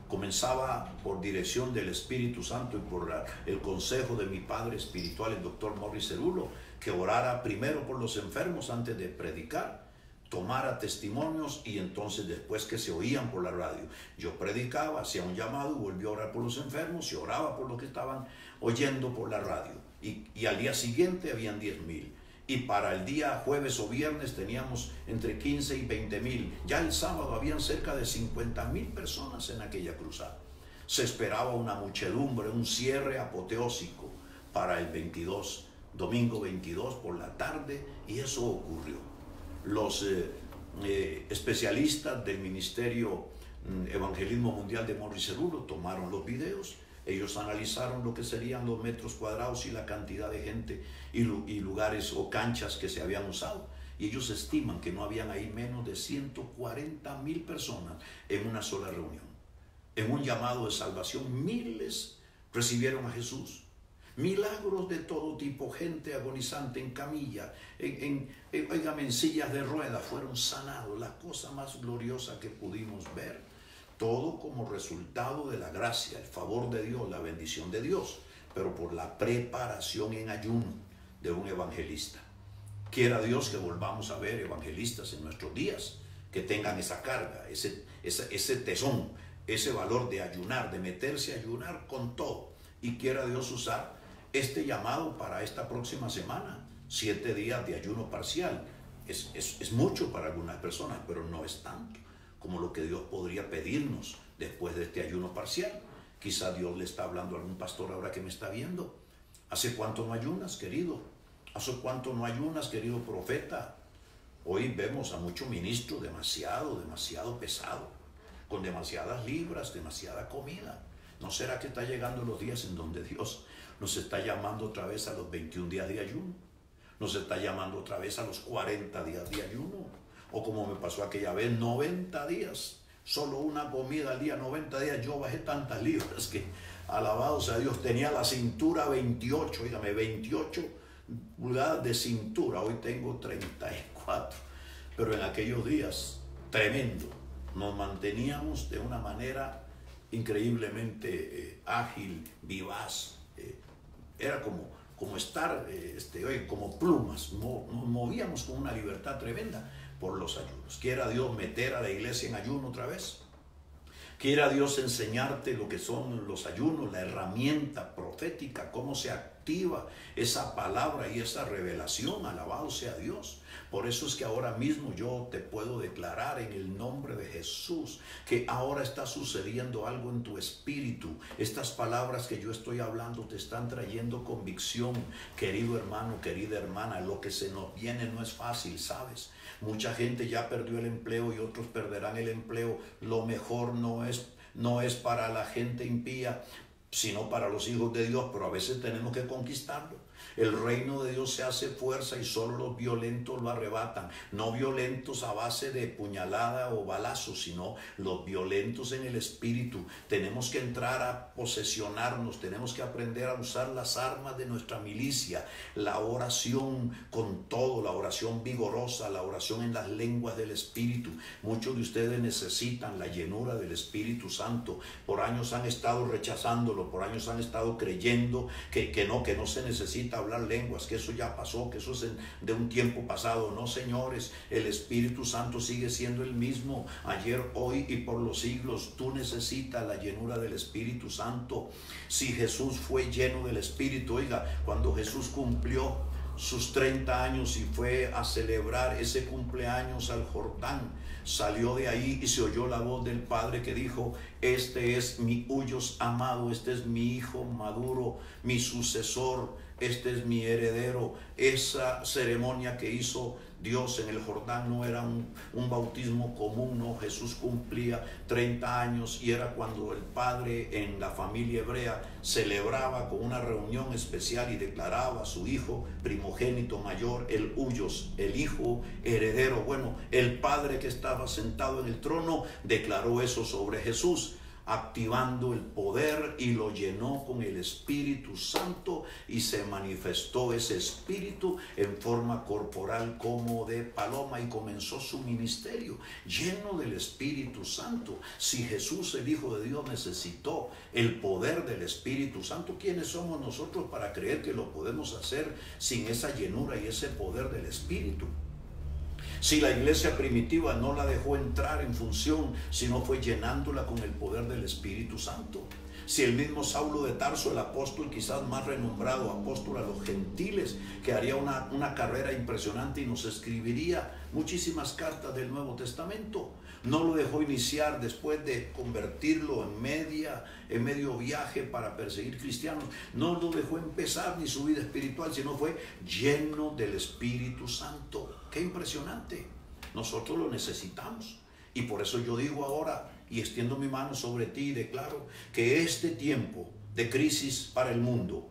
Comenzaba por dirección del Espíritu Santo y por el consejo de mi padre espiritual, el doctor Morris Cerulo, que orara primero por los enfermos antes de predicar, tomara testimonios, y entonces después que se oían por la radio, yo predicaba, hacía un llamado, volvió a orar por los enfermos y oraba por los que estaban oyendo por la radio, y al día siguiente habían 10.000, y para el día jueves o viernes teníamos entre 15 y 20.000, ya el sábado habían cerca de 50.000 personas en aquella cruzada. Se esperaba una muchedumbre, un cierre apoteósico para el 22, domingo 22 por la tarde, y eso ocurrió. Los especialistas del Ministerio Evangelismo Mundial de Morris Cerulo tomaron los videos, ellos analizaron lo que serían los metros cuadrados y la cantidad de gente y lugares o canchas que se habían usado, y ellos estiman que no habían ahí menos de 140.000 personas en una sola reunión. En un llamado de salvación, miles recibieron a Jesús. Milagros de todo tipo, gente agonizante en camilla, en sillas de ruedas, fueron sanados, la cosa más gloriosa que pudimos ver. Todo como resultado de la gracia, el favor de Dios, la bendición de Dios, pero por la preparación en ayuno de un evangelista. Quiera Dios que volvamos a ver evangelistas en nuestros días, que tengan esa carga, ese tesón, ese valor de ayunar, de meterse a ayunar con todo. Y quiera Dios usar este llamado para esta próxima semana, 7 días de ayuno parcial es mucho para algunas personas, pero no es tanto como lo que Dios podría pedirnos después de este ayuno parcial. Quizá Dios le está hablando a algún pastor ahora que me está viendo. ¿Hace cuánto no ayunas, querido? ¿Hace cuánto no ayunas, querido profeta? Hoy vemos a muchos ministros demasiado pesado, con demasiadas libras, demasiada comida. ¿No será que está llegando los días en donde Dios nos está llamando otra vez a los 21 días de ayuno? Nos está llamando otra vez a los 40 días de ayuno. O como me pasó aquella vez, 90 días. Solo una comida al día, 90 días. Yo bajé tantas libras que, alabado sea Dios, tenía la cintura 28, dígame, 28 pulgadas de cintura. Hoy tengo 34. Pero en aquellos días, tremendo. Nos manteníamos de una manera increíblemente ágil, vivaz. Era como estar, como plumas. Nos movíamos con una libertad tremenda por los ayunos. Quiera Dios meter a la iglesia en ayuno otra vez. Quiera Dios enseñarte lo que son los ayunos, la herramienta profética, cómo se activa esa palabra y esa revelación. Alabado sea Dios. Por eso es que ahora mismo yo te puedo declarar en el nombre de Jesús que ahora está sucediendo algo en tu espíritu. Estas palabras que yo estoy hablando te están trayendo convicción, querido hermano, querida hermana. Lo que se nos viene no es fácil, ¿sabes? Mucha gente ya perdió el empleo y otros perderán el empleo. Lo mejor no es para la gente impía, sino para los hijos de Dios, pero a veces tenemos que conquistarlo. El reino de Dios se hace fuerza y solo los violentos lo arrebatan. No violentos a base de puñalada o balazos, sino los violentos en el espíritu. Tenemos que entrar a posesionarnos, tenemos que aprender a usar las armas de nuestra milicia. La oración con todo, la oración vigorosa, la oración en las lenguas del espíritu. Muchos de ustedes necesitan la llenura del Espíritu Santo. Por años han estado rechazándolo, por años han estado creyendo que no se necesita hablar lenguas, que eso ya pasó, que eso es de un tiempo pasado. No, señores, el Espíritu Santo sigue siendo el mismo ayer, hoy y por los siglos. Tú necesitas la llenura del Espíritu Santo. Si Jesús fue lleno del Espíritu, oiga, cuando Jesús cumplió sus 30 años y fue a celebrar ese cumpleaños al Jordán, salió de ahí y se oyó la voz del Padre que dijo: este es mi Huyos amado, este es mi hijo maduro, mi sucesor, este es mi heredero. Esa ceremonia que hizo Dios en el Jordán no era un bautismo común, no. Jesús cumplía 30 años y era cuando el Padre en la familia hebrea celebraba con una reunión especial y declaraba a su hijo primogénito mayor, el Huyos, el hijo heredero. Bueno, el Padre que estaba sentado en el trono declaró eso sobre Jesús, activando el poder, y lo llenó con el Espíritu Santo, y se manifestó ese Espíritu en forma corporal como de paloma, y comenzó su ministerio lleno del Espíritu Santo. Si Jesús, el Hijo de Dios, necesitó el poder del Espíritu Santo, ¿quiénes somos nosotros para creer que lo podemos hacer sin esa llenura y ese poder del Espíritu? Si la iglesia primitiva no la dejó entrar en función, sino fue llenándola con el poder del Espíritu Santo. Si el mismo Saulo de Tarso, el apóstol quizás más renombrado, apóstol a los gentiles, que haría una carrera impresionante y nos escribiría muchísimas cartas del Nuevo Testamento, no lo dejó iniciar después de convertirlo en medio viaje para perseguir cristianos. No lo dejó empezar ni su vida espiritual, sino fue lleno del Espíritu Santo. ¡Qué impresionante! Nosotros lo necesitamos. Y por eso yo digo ahora, y extiendo mi mano sobre ti y declaro que este tiempo de crisis para el mundo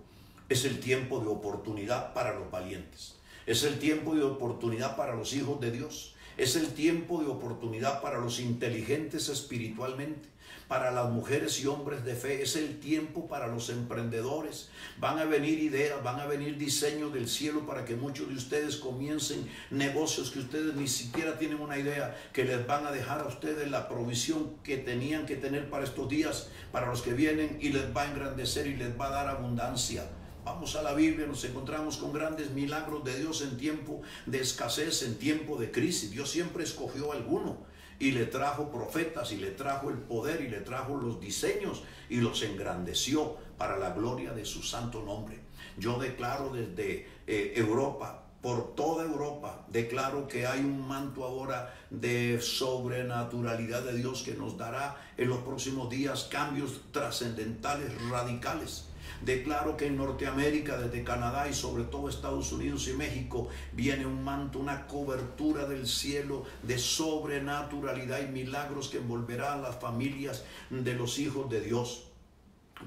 es el tiempo de oportunidad para los valientes. Es el tiempo de oportunidad para los hijos de Dios. Es el tiempo de oportunidad para los inteligentes espiritualmente, para las mujeres y hombres de fe. Es el tiempo para los emprendedores. Van a venir ideas, van a venir diseños del cielo para que muchos de ustedes comiencen negocios que ustedes ni siquiera tienen una idea, que les van a dejar a ustedes la provisión que tenían que tener para estos días, para los que vienen, y les va a engrandecer y les va a dar abundancia. Vamos a la Biblia, nos encontramos con grandes milagros de Dios en tiempo de escasez, en tiempo de crisis. Dios siempre escogió a alguno y le trajo profetas y le trajo el poder y le trajo los diseños y los engrandeció para la gloria de su santo nombre. Yo declaro desde Europa, por toda Europa. Declaro que hay un manto ahora de sobrenaturalidad de Dios que nos dará en los próximos días cambios trascendentales, radicales. Declaro que en Norteamérica, desde Canadá y sobre todo Estados Unidos y México, viene un manto, una cobertura del cielo de sobrenaturalidad y milagros que envolverá a las familias de los hijos de Dios.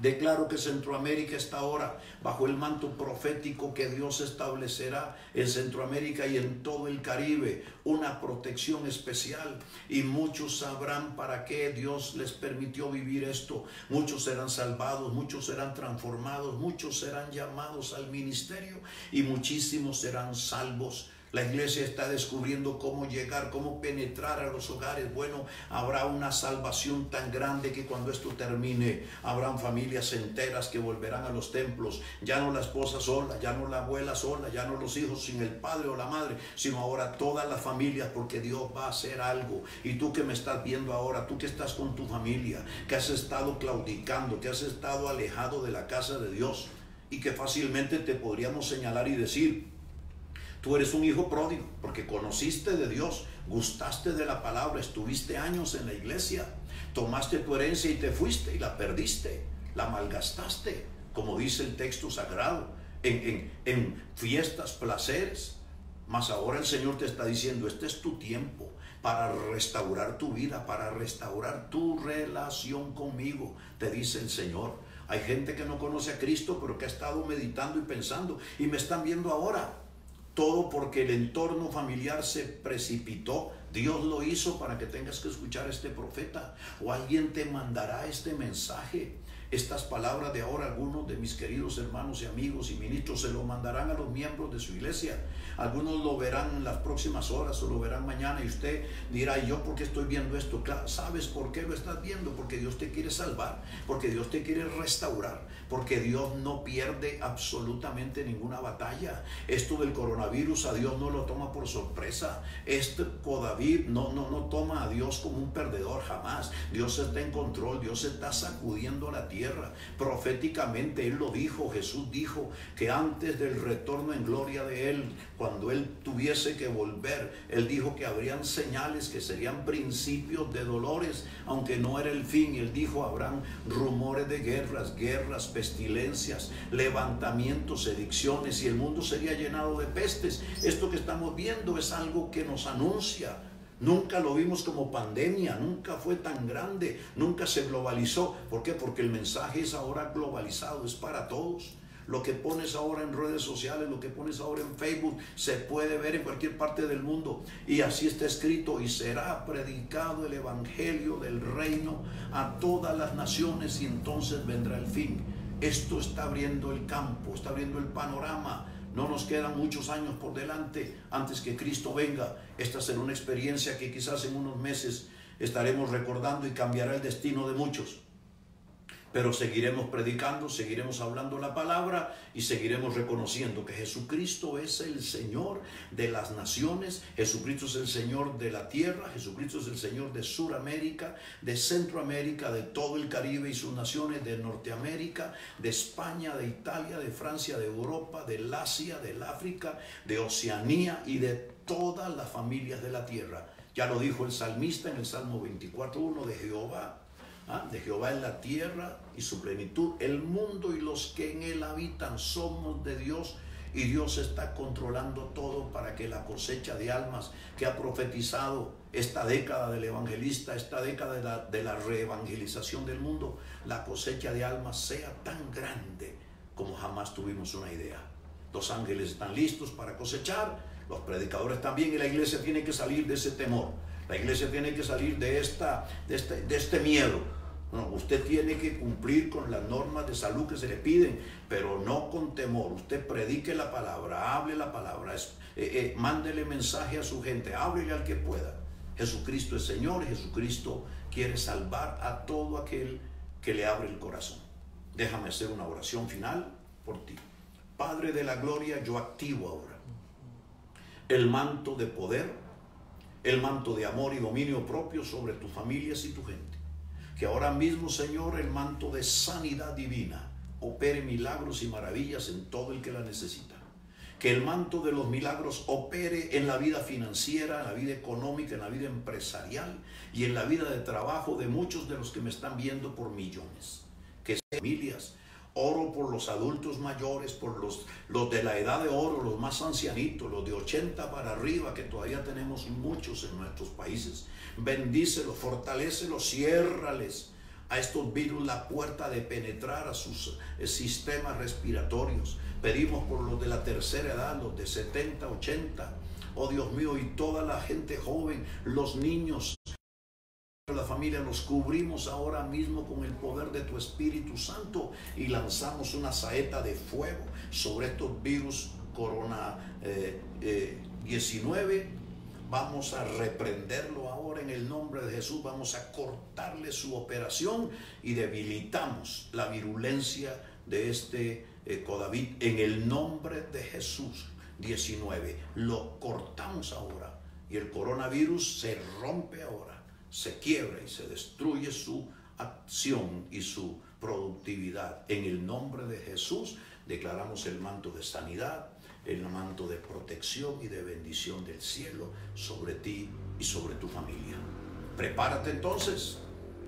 Declaro que Centroamérica está ahora bajo el manto profético que Dios establecerá en Centroamérica y en todo el Caribe, una protección especial, y muchos sabrán para qué Dios les permitió vivir esto. Muchos serán salvados, muchos serán transformados, muchos serán llamados al ministerio y muchísimos serán salvos. La iglesia está descubriendo cómo llegar, cómo penetrar a los hogares. Bueno, habrá una salvación tan grande que cuando esto termine, habrán familias enteras que volverán a los templos. Ya no la esposa sola, ya no la abuela sola, ya no los hijos sin el padre o la madre, sino ahora todas las familias, porque Dios va a hacer algo. Y tú que me estás viendo ahora, tú que estás con tu familia, que has estado claudicando, que has estado alejado de la casa de Dios y que fácilmente te podríamos señalar y decir: tú eres un hijo pródigo, porque conociste de Dios, gustaste de la palabra, estuviste años en la iglesia, tomaste tu herencia y te fuiste y la perdiste, la malgastaste, como dice el texto sagrado, en fiestas, placeres. Mas ahora el Señor te está diciendo: este es tu tiempo para restaurar tu vida, para restaurar tu relación conmigo, te dice el Señor. Hay gente que no conoce a Cristo, pero que ha estado meditando y pensando, y me están viendo ahora. Todo porque el entorno familiar se precipitó. Dios lo hizo para que tengas que escuchar a este profeta, o alguien te mandará este mensaje. Estas palabras de ahora, algunos de mis queridos hermanos y amigos y ministros se lo mandarán a los miembros de su iglesia. Algunos lo verán en las próximas horas o lo verán mañana, y usted dirá: ¿y yo por qué estoy viendo esto? Claro, ¿sabes por qué lo estás viendo? Porque Dios te quiere salvar, porque Dios te quiere restaurar, porque Dios no pierde absolutamente ninguna batalla. Esto del coronavirus a Dios no lo toma por sorpresa. Este Codavid no toma a Dios como un perdedor, jamás. Dios está en control, Dios está sacudiendo la tierra. Proféticamente Él lo dijo, Jesús dijo que antes del retorno en gloria de Él, cuando Él tuviese que volver, Él dijo que habrían señales que serían principios de dolores, aunque no era el fin. Él dijo: habrán rumores de guerras, pestilencias, levantamientos, edicciones, y el mundo sería llenado de pestes. Esto que estamos viendo es algo que nos anuncia. Nunca lo vimos como pandemia, nunca fue tan grande, nunca se globalizó. ¿Por qué? Porque el mensaje es ahora globalizado, es para todos. Lo que pones ahora en redes sociales, lo que pones ahora en Facebook, se puede ver en cualquier parte del mundo. Y así está escrito: y será predicado el evangelio del reino a todas las naciones, y entonces vendrá el fin. Esto está abriendo el campo, está abriendo el panorama. No nos quedan muchos años por delante antes que Cristo venga. Esta será una experiencia que quizás en unos meses estaremos recordando y cambiará el destino de muchos. Pero seguiremos predicando, seguiremos hablando la palabra y seguiremos reconociendo que Jesucristo es el Señor de las naciones, Jesucristo es el Señor de la tierra, Jesucristo es el Señor de Sudamérica, de Centroamérica, de todo el Caribe y sus naciones, de Norteamérica, de España, de Italia, de Francia, de Europa, del Asia, del África, de Oceanía y de todas las familias de la tierra. Ya lo dijo el salmista en el Salmo 24:1: de Jehová. De Jehová es la tierra y su plenitud, el mundo y los que en él habitan. Somos de Dios, y Dios está controlando todo para que la cosecha de almas que ha profetizado esta década del evangelista, esta década de la reevangelización del mundo, la cosecha de almas sea tan grande como jamás tuvimos una idea. Los ángeles están listos para cosechar, los predicadores también, y la iglesia tiene que salir de ese temor. La iglesia tiene que salir de este miedo. No, usted tiene que cumplir con las normas de salud que se le piden, pero no con temor. Usted predique la palabra, hable la palabra, mándele mensaje a su gente, háblele al que pueda. Jesucristo es Señor, Jesucristo quiere salvar a todo aquel que le abre el corazón. Déjame hacer una oración final por ti. Padre de la gloria, yo activo ahora el manto de poder, el manto de amor y dominio propio sobre tus familias y tu gente. Que ahora mismo, Señor, el manto de sanidad divina opere milagros y maravillas en todo el que la necesita. que el manto de los milagros opere en la vida financiera, en la vida económica, en la vida empresarial y en la vida de trabajo de muchos de los que me están viendo por millones, que sean familias. Oro por los adultos mayores, por los de la edad de oro, los más ancianitos, los de 80 para arriba, que todavía tenemos muchos en nuestros países. Bendícelos, fortalécelos, ciérrales a estos virus la puerta de penetrar a sus sistemas respiratorios. Pedimos por los de la tercera edad, los de 70, 80, oh Dios mío, y toda la gente joven, los niños, la familia, los cubrimos ahora mismo con el poder de tu Espíritu Santo y lanzamos una saeta de fuego sobre estos virus corona 19. Vamos a reprenderlo ahora en el nombre de Jesús. Vamos a cortarle su operación y debilitamos la virulencia de este COVID en el nombre de Jesús. 19, lo cortamos ahora y el coronavirus se rompe ahora. Se quiebra y se destruye su acción y su productividad. En el nombre de Jesús declaramos el manto de sanidad, el manto de protección y de bendición del cielo sobre ti y sobre tu familia. Prepárate entonces.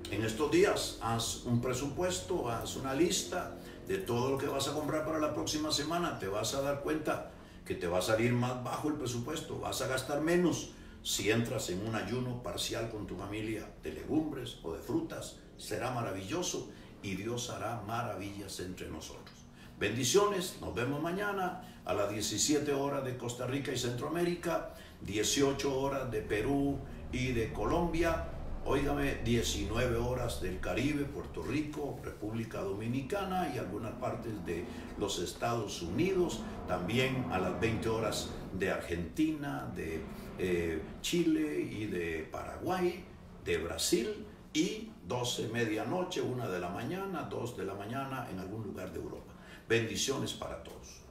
En estos días haz un presupuesto, haz una lista de todo lo que vas a comprar para la próxima semana. Te vas a dar cuenta que te va a salir más bajo el presupuesto, vas a gastar menos. Si entras en un ayuno parcial con tu familia de legumbres o de frutas, será maravilloso y Dios hará maravillas entre nosotros. Bendiciones, nos vemos mañana a las 17 horas de Costa Rica y Centroamérica, 18 horas de Perú y de Colombia, óigame, 19 horas del Caribe, Puerto Rico, República Dominicana y algunas partes de los Estados Unidos, también a las 20 horas de Argentina, de Chile y de Paraguay, de Brasil, y 12 medianoche, 1 de la mañana, 2 de la mañana en algún lugar de Europa. Bendiciones para todos.